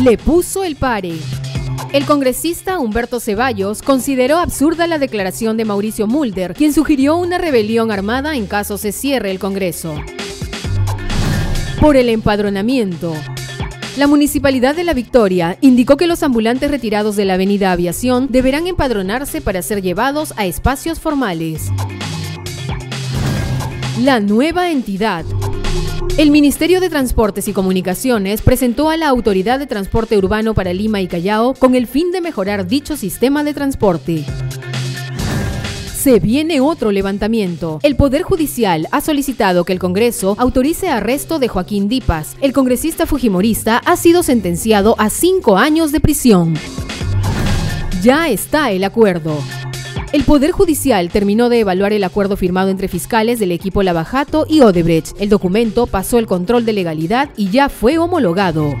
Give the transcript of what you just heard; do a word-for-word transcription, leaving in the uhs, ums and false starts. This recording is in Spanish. le puso el pare. El congresista Humberto Cevallos consideró absurda la declaración de Mauricio Mulder, quien sugirió una rebelión armada en caso se cierre el Congreso. Por el empadronamiento. La Municipalidad de La Victoria indicó que los ambulantes retirados de la avenida Aviación deberán empadronarse para ser llevados a espacios formales. La nueva entidad. El Ministerio de Transportes y Comunicaciones presentó a la Autoridad de Transporte Urbano para Lima y Callao con el fin de mejorar dicho sistema de transporte. Se viene otro levantamiento. El Poder Judicial ha solicitado que el Congreso autorice arresto de Joaquín Dipas. El congresista fujimorista ha sido sentenciado a cinco años de prisión. Ya está el acuerdo. El Poder Judicial terminó de evaluar el acuerdo firmado entre fiscales del equipo Lavajato y Odebrecht. El documento pasó el control de legalidad y ya fue homologado.